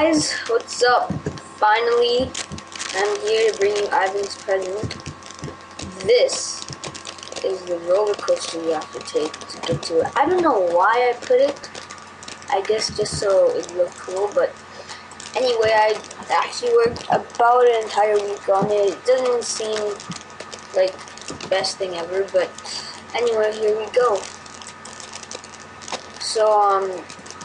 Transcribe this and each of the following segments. guys, what's up? Finally, I'm here to bring you Ivan's present. This is the roller coaster you have to take to get to it. I don't know why I put it. I guess just so it looked cool, but anyway, I actually worked about an entire week on it. It doesn't seem like the best thing ever, but anyway, here we go. So,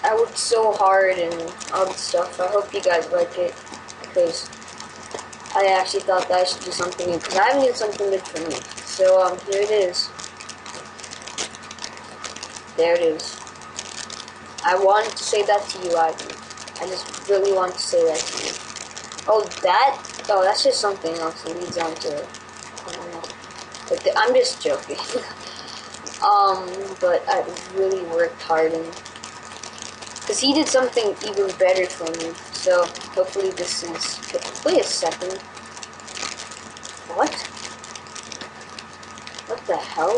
I worked so hard and all this stuff. I hope you guys like it, because I actually thought that I should do something new, because I haven't done something good for me. So, here it is. There it is. I wanted to say that to you, Ivan. I just really want to say that to you. Oh, that's just something else that leads on to it. I don't know. But I'm just joking. But I really worked hard and because he did something even better for me, so hopefully this is... Wait a second. What? What the hell?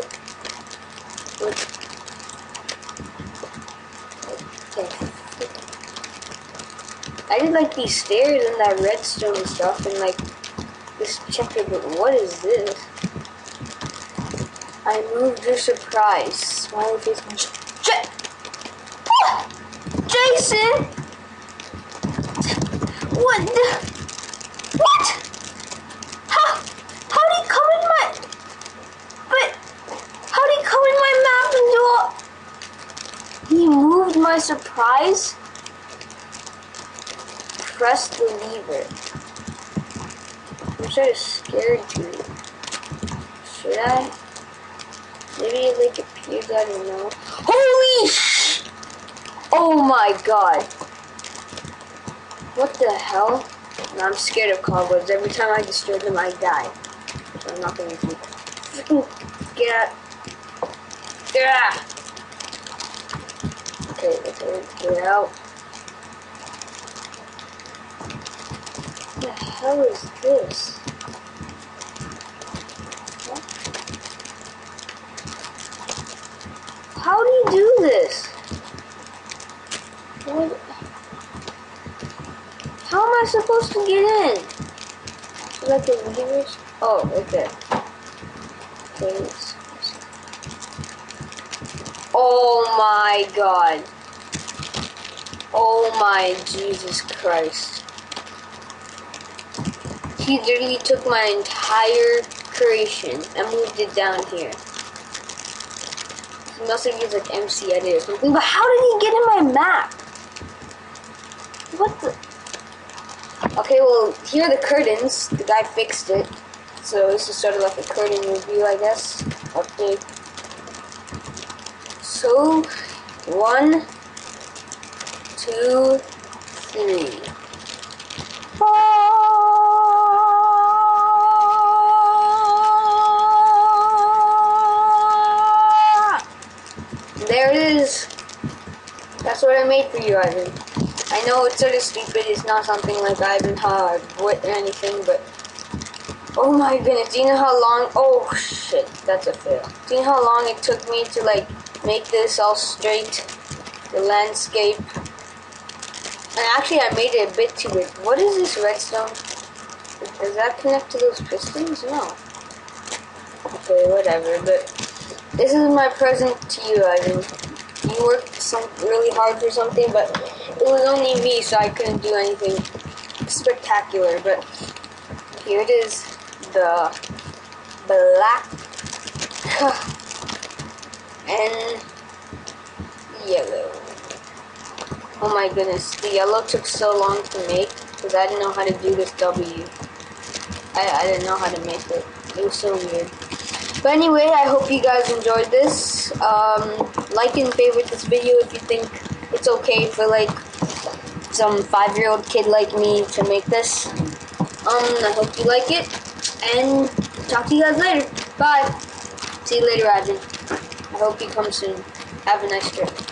What the... I did like these stairs and that redstone and stuff and like this checker, but what is this? I moved your surprise. Smiley face. Jason! What the? What? How did he come in my... But... How did he come in my map and do all... He moved my surprise? Press the lever. I'm sort of scared to... Should I? Maybe it like appears, I don't know. Holy sh! Oh my god. What the hell? Now I'm scared of cobwebs. Every time I disturb them, I die. So I'm not gonna do that. Freaking get out. Get out. Okay, get out. What the hell is this? How do you do this? What? How am I supposed to get in? Is that the levers? Oh, right there. Okay. Oh my god. Oh my Jesus Christ. He literally took my entire creation and moved it down here. He must have used like MC Edit or something, but how did he get in my map? What the? Okay, well, here are the curtains. The guy fixed it. So this is sort of like a curtain review, I guess. Update. So, 1, 2, 3. There it is. That's what I made for you, Ivan. I know it's sort of stupid. It's not something like Ivan Hard or anything, but... Oh my goodness, do you know how long... Oh shit, that's a fail. Do you know how long it took me to, like, make this all straight? The landscape. And actually, I made it a bit too big. What is this redstone? Does that connect to those pistons? No. Okay, whatever, but... This is my present to you, Ivan. You worked really hard for something, but it was only me, so I couldn't do anything spectacular. But here it is, the black and yellow. Oh my goodness, the yellow took so long to make because I didn't know how to do this W. I didn't know how to make it. It was so weird. But anyway, I hope you guys enjoyed this. Like and favorite this video if you think it's okay for like some 5-year-old kid like me to make this. I hope you like it, and talk to you guys later. Bye. See you later, Ivan. I hope you come soon. Have a nice trip.